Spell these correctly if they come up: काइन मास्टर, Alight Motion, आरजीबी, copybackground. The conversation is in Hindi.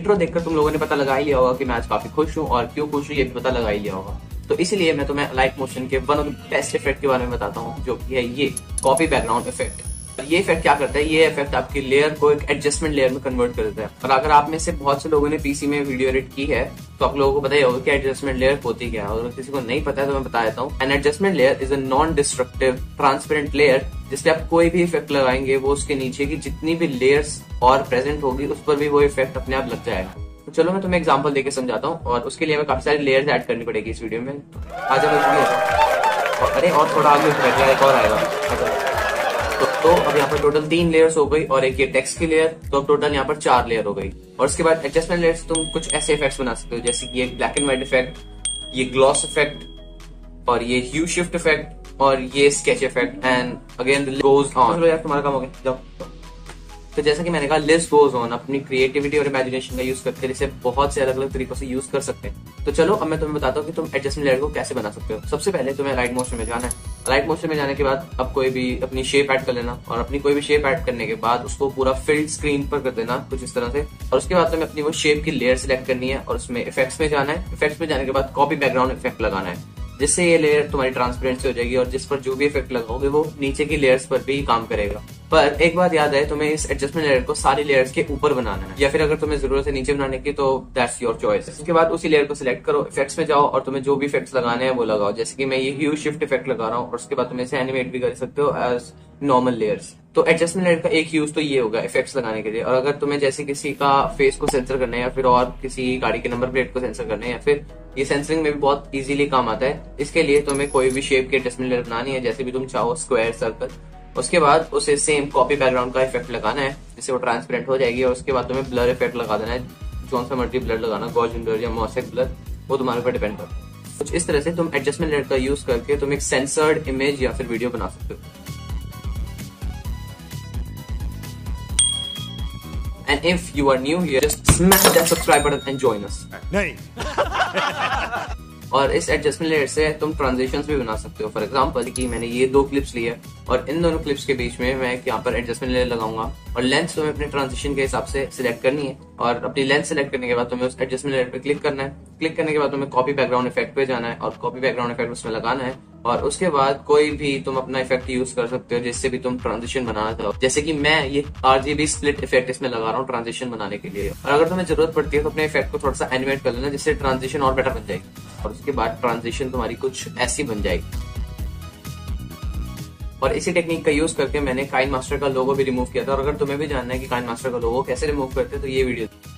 इंट्रो देखकर तुम लोगों ने पता लगा ही लिया होगा कि मैं आज काफी खुश हूँ, और क्यों खुश हूँ ये भी पता लगा ही लिया होगा। तो इसीलिए मैं तुम्हें अलाइट मोशन के one of the best effect के बारे में बताता हूँ, जो कि है ये कॉपी बैकग्राउंड इफेक्ट। ये इफेक्ट क्या करता है, ये इफेक्ट आपकी लेयर को एक एडजस्टमेंट लेयर में कन्वर्ट कर देता है। और अगर आप में से बहुत से लोगों ने पीसी में वीडियो एडिट की है तो आप लोगों को पता ही होगा कि एडजस्टमेंट लेयर होती क्या है। और किसी को नहीं पता है तो मैं बता देता हूँ, an adjustment layer is a non destructive transparent layer, जिससे आप कोई भी इफेक्ट लगाएंगे वो उसके नीचे की जितनी भी लेयर्स और प्रेजेंट होगी उस पर भी वो इफेक्ट अपने आप लग जाएगा। तो चलो मैं तुम्हें एग्जाम्पल देकर समझाता हूँ, और उसके लिए मैं काफी सारी लेयर्स ऐड करनी पड़ेगी इस वीडियो में। आज अरे और थोड़ा आगे एक और आएगा, तो अब यहाँ पर टोटल 3 लेयर्स हो गई और एक ये टेक्स्ट की लेयर, तो अब टोटल यहाँ पर 4 लेयर हो गई। और उसके बाद एडजस्टमेंट लेयर से तुम कुछ ऐसे इफेक्ट्स बना सकते हो, जैसे कि ये ब्लैक एंड व्हाइट इफेक्ट, ये ग्लॉस इफेक्ट, और ये ह्यू शिफ्ट इफेक्ट, और ये sketch effect, and again goes on. यार तुम्हारा काम हो गया, जाओ। तो जैसा कि मैंने कहा, लिस्ट गोज ऑन, अपनी क्रिएटिविटी और इमेजिनेशन का यूज करके इसे बहुत से अलग अलग तरीकों से यूज कर सकते हैं। तो चलो अब मैं तुम्हें बताता हूँ कि तुम एडजस्टमेंट लेयर को कैसे बना सकते हो। सबसे पहले तुम्हें अलाइट मोशन में जाना है। अलाइट मोशन में जाने के बाद अब कोई भी अपनी शेप ऐड कर लेना, और अपनी कोई भी शेप ऐड करने के बाद उसको पूरा फिल्ड स्क्रीन पर कर देना कुछ इस तरह से। और उसके बाद तुम्हें अपनी वो शेप की लेयर सिलेक्ट करनी है और उसमें इफेक्ट्स में जाना है। इफेक्ट्स में जाने के बाद कॉपी बैकग्राउंड इफेक्ट लगाना है, जिससे ये लेयर तुम्हारी ट्रांसपेरेंसी हो जाएगी और जिस पर जो भी इफेक्ट लगाओगे वो नीचे की लेयर्स पर भी काम करेगा। पर एक बात याद है, तुम्हें इस एडजस्टमेंट लेयर को सारी लेयर्स के ऊपर बनाना है, या फिर अगर तुम्हें जरूरत है नीचे बनाने की तो दैट्स योर चॉइस। उसके बाद उसी लेयर को सिलेक्ट करो, इफेक्ट्स में जाओ और तुम्हें जो भी इफेक्ट्स लगाने हैं वो लगाओ। जैसे कि मैं ये ह्यू शिफ्ट इफेक्ट लगा रहा हूँ, और उसके बाद तुम इसे एनिमेट भी कर सकते हो एज नॉर्मल लेयर्स। तो एडजस्टमेंट लेयर का एक यूज तो ये होगा इफेक्ट्स लगाने के लिए। और अगर तुम्हें जैसे किसी का फेस को सेंसर करना है, या फिर और किसी गाड़ी के नंबर प्लेट को सेंसर करना है, या फिर ये सेंसरिंग में भी बहुत इजीली काम आता है। इसके लिए तुम्हें कोई भी शेप की एडजस्टमेंट लेयर बनानी है, जैसे भी तुम चाहो, स्क्वायर, सर्कल। उसके बाद उसे सेम कॉपी बैकग्राउंड का इफेक्ट लगाना है, जिससे वो ट्रांसपेरेंट हो जाएगी। और उसके बाद तुम्हें ब्लर इफेक्ट लगा देना है, जो सा मर्जी ब्लर लगाना, गॉर्जियन ब्लर या मोज़ेक ब्लर, वो तुम्हारे ऊपर डिपेंड करता है। कुछ इस तरह से तुम एडजस्टमेंट लेयर का यूज करके तुम एक सेंसर्ड इमेज या फिर वीडियो बना सकते हो। And if you are new here, just smash that subscribe button and join us. नहीं। और इस एडजस्टमेंट लेयर से तुम ट्रांजिशंस भी बना सकते हो। फॉर एग्जाम्पल कि मैंने ये 2 क्लिप्स लिए और इन दोनों क्लिप्स के बीच में मैं यहाँ पर एडजस्टमेंट लेयर लगाऊंगा, और लेंथ तुम्हें अपने ट्रांजिशन के हिसाब से सिलेक्ट करनी है। और अपनी लेंथ सिलेक्ट करने के बाद तुम्हें उस एडजस्टमेंट लेयर पे क्लिक करना है। क्लिक करने के बाद तुम्हें कॉपी बैकग्राउंड इफेक्ट पे जाना है और कॉपी बैकग्राउंड इफेक्ट उसमें लगाना है। और उसके बाद कोई भी तुम अपना इफेक्ट यूज कर सकते हो, जिससे भी तुम ट्रांजिशन बनाना चाहो। जैसे कि मैं ये आरजीबी स्प्लिट इफेक्ट इसमें लगा रहा हूँ ट्रांजिशन बनाने के लिए। और अगर तुम्हें जरूरत पड़ती है तो अपने इफेक्ट को थोड़ा सा एनिमेट कर लेना, जिससे ट्रांजिशन और बेटर बन जाएगी। और उसके बाद ट्रांजिशन तुम्हारी कुछ ऐसी बन जाएगी। और इसी टेक्निक का यूज करके मैंने काइन मास्टर का लोगो भी रिमूव किया था। और अगर तुम्हें भी जानना है कि काइन मास्टर का लोगो कैसे रिमूव करते हैं तो ये वीडियो